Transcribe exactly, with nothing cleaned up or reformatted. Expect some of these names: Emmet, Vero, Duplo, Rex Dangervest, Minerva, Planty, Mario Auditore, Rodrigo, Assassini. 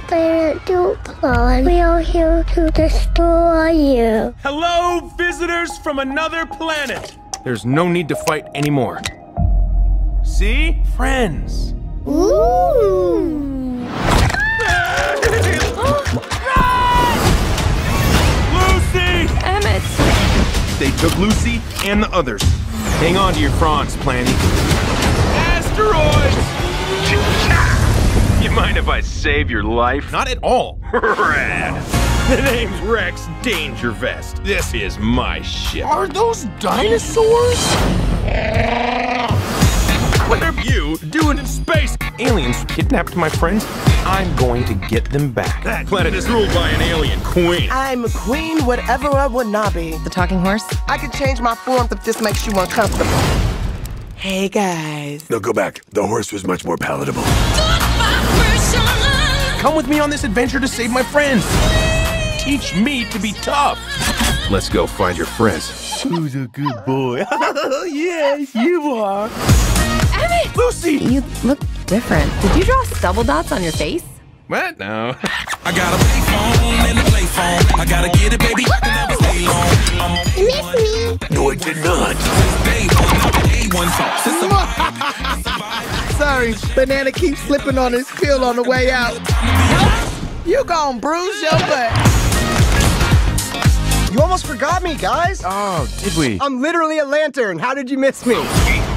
still playing at Duplo, and we are here to destroy you. Hello, visitors from another planet! There's no need to fight anymore. See? Friends. Ooh! Lucy! Emmet! They took Lucy and the others. Hang on to your fronds, Planty. Asteroids! You mind if I save your life? Not at all. Rad. The name's Rex Dangervest. This is my ship. Are those dinosaurs? What are you doing in space? Aliens kidnapped my friends. I'm going to get them back. That planet is ruled by an alien queen. I'm a queen, whatever I would not be. The talking horse? I could change my form if this makes you uncomfortable. Hey, guys. No, go back. The horse was much more palatable. Come with me on this adventure to save my friends. Teach me to be tough. Let's go find your friends. Who's a good boy? Yes, you are. Emmet! Lucy! You look different. Did you draw stubble dots on your face? What? No. I got a play phone and a play phone. I gotta get it, baby. I can never stay long. You missed me. No, I did not. Sorry, Banana keeps slipping on his pill on the way out. You gon' bruise your butt. You almost forgot me, guys. Oh, did we? I'm literally a lantern. How did you miss me?